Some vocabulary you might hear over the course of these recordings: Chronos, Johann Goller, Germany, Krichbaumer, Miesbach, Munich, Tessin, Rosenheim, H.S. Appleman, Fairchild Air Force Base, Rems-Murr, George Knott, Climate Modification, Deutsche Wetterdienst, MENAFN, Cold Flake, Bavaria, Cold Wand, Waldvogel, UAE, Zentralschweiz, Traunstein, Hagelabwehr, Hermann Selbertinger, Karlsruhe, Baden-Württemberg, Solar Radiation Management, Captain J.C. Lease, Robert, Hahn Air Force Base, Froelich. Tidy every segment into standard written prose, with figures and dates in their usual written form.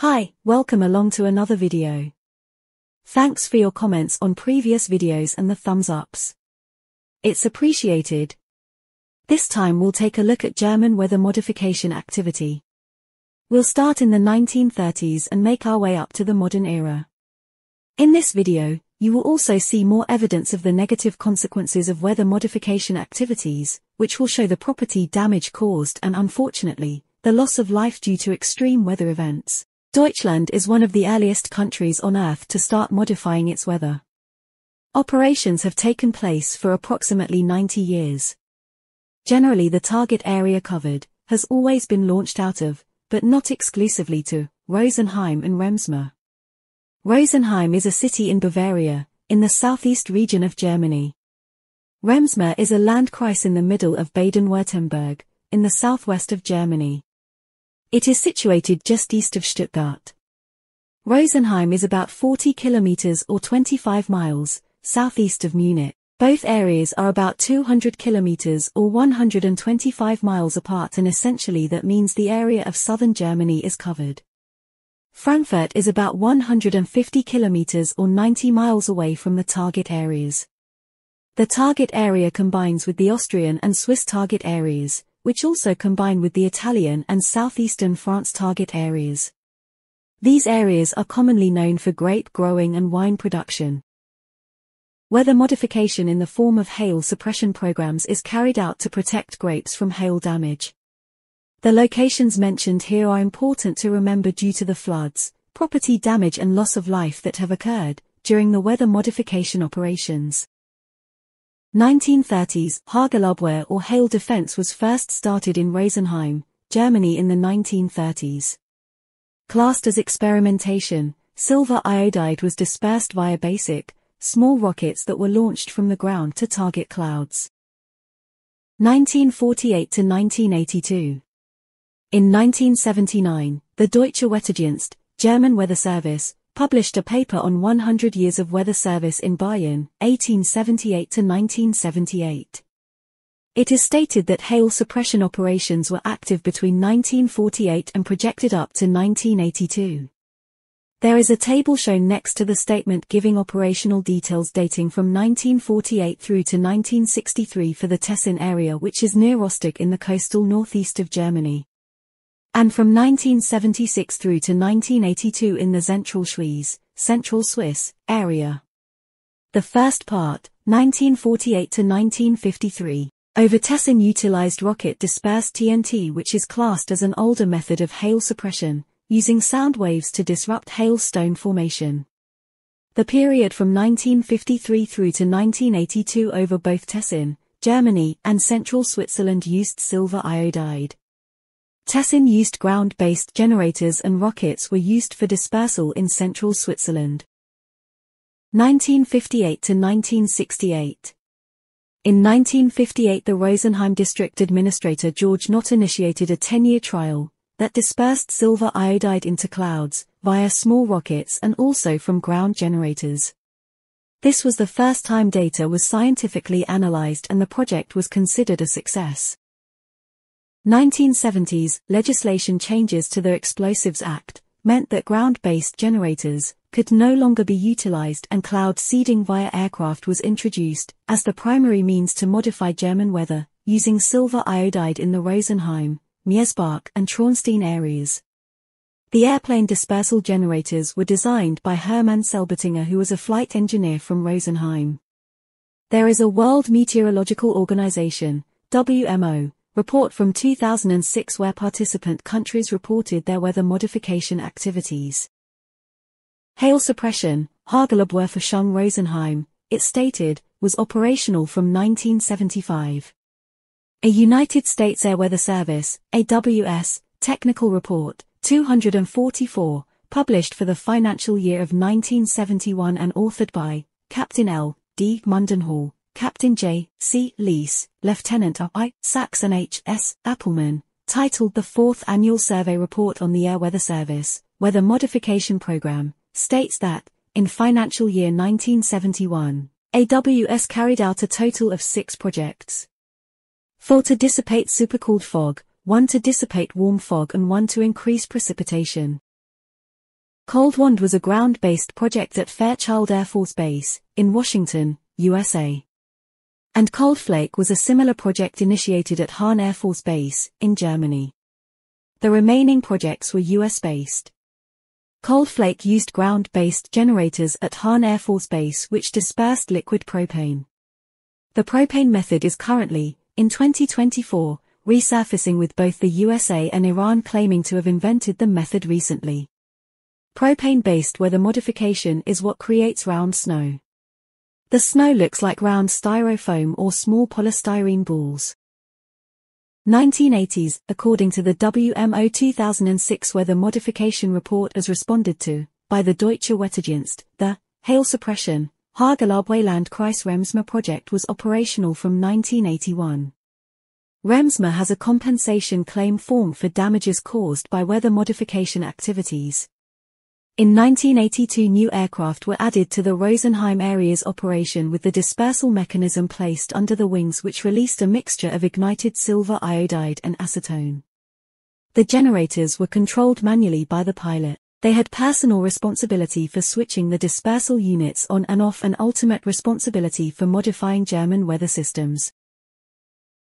Hi, welcome along to another video. Thanks for your comments on previous videos and the thumbs ups. It's appreciated. This time we'll take a look at German weather modification activity. We'll start in the 1930s and make our way up to the modern era. In this video, you will also see more evidence of the negative consequences of weather modification activities, which will show the property damage caused and, unfortunately, the loss of life due to extreme weather events. Deutschland is one of the earliest countries on Earth to start modifying its weather. Operations have taken place for approximately 90 years. Generally, the target area covered has always been launched out of, but not exclusively to, Rosenheim and Rems-Murr. Rosenheim is a city in Bavaria, in the southeast region of Germany. Rems-Murr is a Landkreis in the middle of Baden-Württemberg, in the southwest of Germany. It is situated just east of Stuttgart. Rosenheim is about 40 kilometers or 25 miles southeast of Munich. Both areas are about 200 kilometers or 125 miles apart, and essentially that means the area of southern Germany is covered. Frankfurt is about 150 kilometers or 90 miles away from the target areas. The target area combines with the Austrian and Swiss target areas, which also combine with the Italian and southeastern France target areas. These areas are commonly known for grape growing and wine production. Weather modification in the form of hail suppression programs is carried out to protect grapes from hail damage. The locations mentioned here are important to remember due to the floods, property damage and loss of life that have occurred during the weather modification operations. 1930s, Hagelabwehr or hail defense was first started in Rosenheim, Germany in the 1930s. Classed as experimentation, silver iodide was dispersed via basic, small rockets that were launched from the ground to target clouds. 1948 to 1982. In 1979, the Deutsche Wetterdienst, German Weather Service, published a paper on 100 years of weather service in Bayern, 1878 to 1978. It is stated that hail suppression operations were active between 1948 and projected up to 1982. There is a table shown next to the statement giving operational details dating from 1948 through to 1963 for the Tessin area, which is near Rostock in the coastal northeast of Germany, and from 1976 through to 1982 in the Zentralschweiz, Central Swiss, area. The first part, 1948 to 1953, over Tessin utilized rocket-dispersed TNT, which is classed as an older method of hail suppression, using sound waves to disrupt hailstone formation. The period from 1953 through to 1982 over both Tessin, Germany, and Central Switzerland used silver iodide. Tessin used ground-based generators and rockets were used for dispersal in central Switzerland. 1958 to 1968. In 1958 the Rosenheim district administrator George Knott initiated a 10-year trial that dispersed silver iodide into clouds via small rockets and also from ground generators. This was the first time data was scientifically analyzed and the project was considered a success. 1970s, legislation changes to the Explosives Act meant that ground-based generators could no longer be utilized and cloud seeding via aircraft was introduced as the primary means to modify German weather, using silver iodide in the Rosenheim, Miesbach and Traunstein areas. The airplane dispersal generators were designed by Hermann Selbertinger, who was a flight engineer from Rosenheim. There is a World Meteorological Organization, WMO, report from 2006 where participant countries reported their weather modification activities. Hail suppression, Hagelabwehrverschung Rosenheim, it stated, was operational from 1975. A United States Air Weather Service, AWS, technical report, 244, published for the financial year of 1971 and authored by Captain L. D. Mundenhall, Captain J.C. Lease, Lieutenant R.I. Sachs and H.S. Appleman, titled The Fourth Annual Survey Report on the Air Weather Service, Weather Modification Program, states that, in financial year 1971, AWS carried out a total of 6 projects. 4 to dissipate supercooled fog, 1 to dissipate warm fog and 1 to increase precipitation. Cold Wand was a ground-based project at Fairchild Air Force Base, in Washington, USA. And Cold Flake was a similar project initiated at Hahn Air Force Base, in Germany. The remaining projects were US-based. Cold Flake used ground-based generators at Hahn Air Force Base which dispersed liquid propane. The propane method is currently, in 2024, resurfacing with both the USA and Iran claiming to have invented the method recently. Propane-based weather modification is what creates round snow. The snow looks like round styrofoam or small polystyrene balls. 1980s, according to the WMO 2006 weather modification report as responded to, by the Deutsche Wetterdienst, the hail suppression, Hagelabwehr Landkreis Rems-Murr project was operational from 1981. Rems-Murr has a compensation claim form for damages caused by weather modification activities. In 1982 new aircraft were added to the Rosenheim area's operation with the dispersal mechanism placed under the wings which released a mixture of ignited silver iodide and acetone. The generators were controlled manually by the pilot. They had personal responsibility for switching the dispersal units on and off and ultimate responsibility for modifying German weather systems.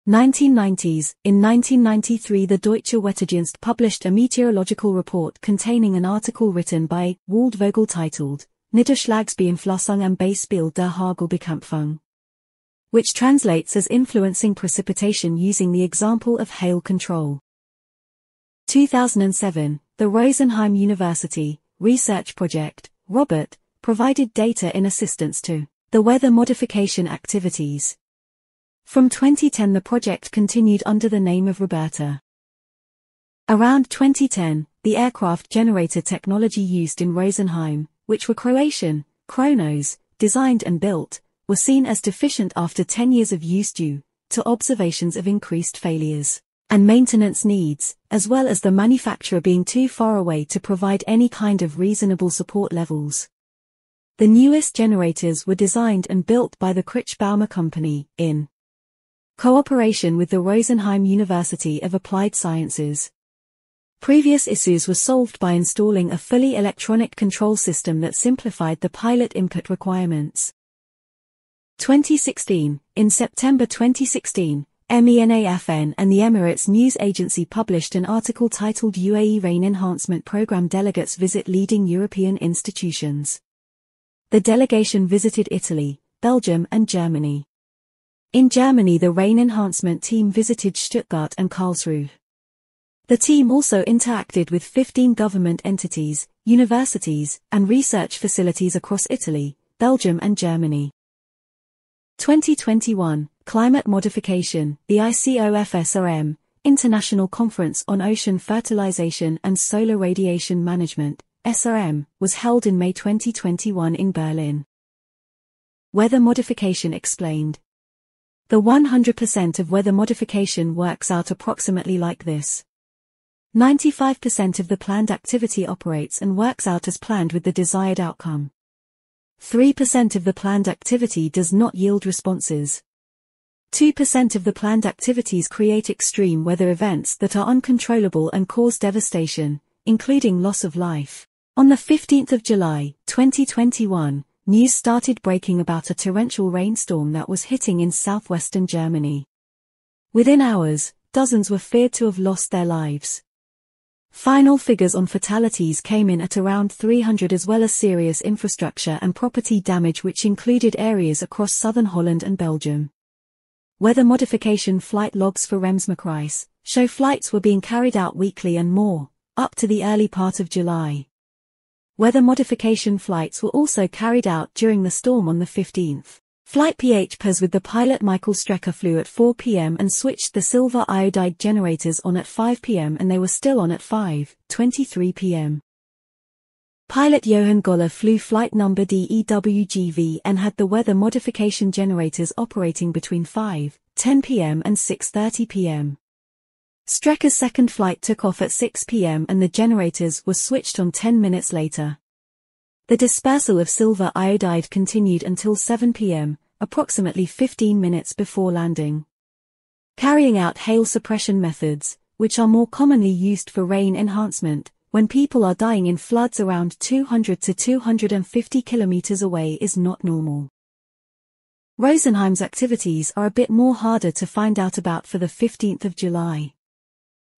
1990s. In 1993 the Deutsche Wetterdienst published a meteorological report containing an article written by Waldvogel titled, Niederschlagsbeeinflussung am Beispiel der Hagelbekämpfung, which translates as influencing precipitation using the example of hail control. 2007, the Rosenheim University Research Project, Robert, provided data in assistance to the weather modification activities. From 2010 the project continued under the name of Roberta. Around 2010, the aircraft generator technology used in Rosenheim, which were Croatian, Chronos, designed and built, were seen as deficient after 10 years of use due to observations of increased failures and maintenance needs, as well as the manufacturer being too far away to provide any kind of reasonable support levels. The newest generators were designed and built by the Krichbaumer company, in cooperation with the Rosenheim University of Applied Sciences. Previous issues were solved by installing a fully electronic control system that simplified the pilot input requirements. 2016. In September 2016, MENAFN and the Emirates News Agency published an article titled UAE Rain Enhancement Programme Delegates Visit Leading European Institutions. The delegation visited Italy, Belgium and Germany. In Germany the rain enhancement team visited Stuttgart and Karlsruhe. The team also interacted with 15 government entities, universities, and research facilities across Italy, Belgium and Germany. 2021, Climate Modification, the ICOFSRM, International Conference on Ocean Fertilization and Solar Radiation Management, SRM, was held in May 2021 in Berlin. Weather Modification Explained. The 100% of weather modification works out approximately like this. 95% of the planned activity operates and works out as planned with the desired outcome. 3% of the planned activity does not yield responses. 2% of the planned activities create extreme weather events that are uncontrollable and cause devastation, including loss of life. On the 15th of July, 2021, news started breaking about a torrential rainstorm that was hitting in southwestern Germany. Within hours, dozens were feared to have lost their lives. Final figures on fatalities came in at around 300 as well as serious infrastructure and property damage which included areas across southern Holland and Belgium. Weather modification flight logs for Rems-Murr show flights were being carried out weekly and more, up to the early part of July. Weather modification flights were also carried out during the storm on the 15th. Flight PHPs with the pilot Michael Strecker flew at 4 p.m. and switched the silver iodide generators on at 5 p.m. and they were still on at 5:23 p.m. Pilot Johann Goller flew flight number DEWGV and had the weather modification generators operating between 5:10 p.m. and 6:30 p.m. Strecker's second flight took off at 6 p.m. and the generators were switched on 10 minutes later. The dispersal of silver iodide continued until 7 p.m., approximately 15 minutes before landing. Carrying out hail suppression methods, which are more commonly used for rain enhancement, when people are dying in floods around 200 to 250 kilometers away is not normal. Rosenheim's activities are a bit more harder to find out about for the 15th of July.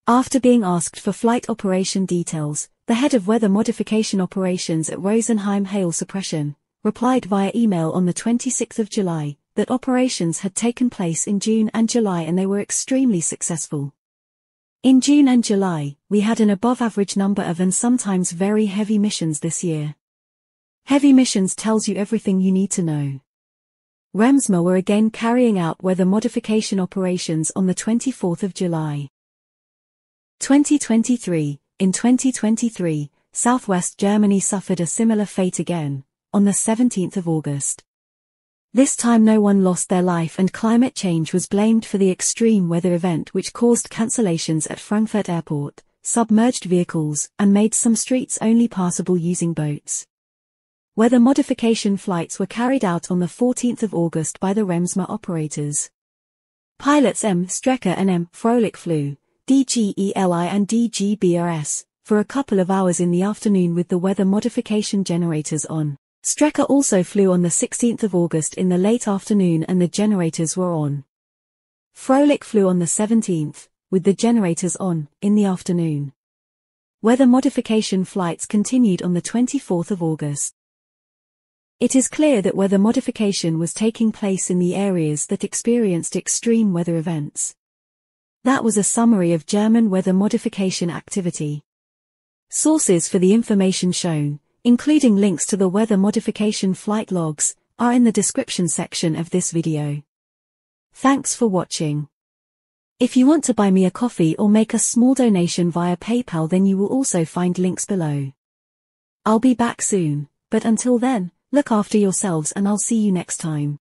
After being asked for flight operation details, the head of weather modification operations at Rosenheim Hail Suppression replied via email on the 26th of July that operations had taken place in June and July and they were extremely successful. In June and July, we had an above-average number of and sometimes very heavy missions this year. Heavy missions tells you everything you need to know. Rems-Murr were again carrying out weather modification operations on the 24th of July. 2023, Southwest Germany suffered a similar fate again, on the 17th of August. This time no one lost their life and climate change was blamed for the extreme weather event which caused cancellations at Frankfurt Airport, submerged vehicles, and made some streets only passable using boats. Weather modification flights were carried out on the 14th of August by the Rems-Murr operators. Pilots M. Strecker and M. Froelich flew DGELI and DGBRS, for a couple of hours in the afternoon with the weather modification generators on. Strecker also flew on the 16th of August in the late afternoon and the generators were on. Froelich flew on the 17th, with the generators on, in the afternoon. Weather modification flights continued on the 24th of August. It is clear that weather modification was taking place in the areas that experienced extreme weather events. That was a summary of German weather modification activity. Sources for the information shown, including links to the weather modification flight logs, are in the description section of this video. Thanks for watching. If you want to buy me a coffee or make a small donation via PayPal, then you will also find links below. I'll be back soon, but until then, look after yourselves and I'll see you next time.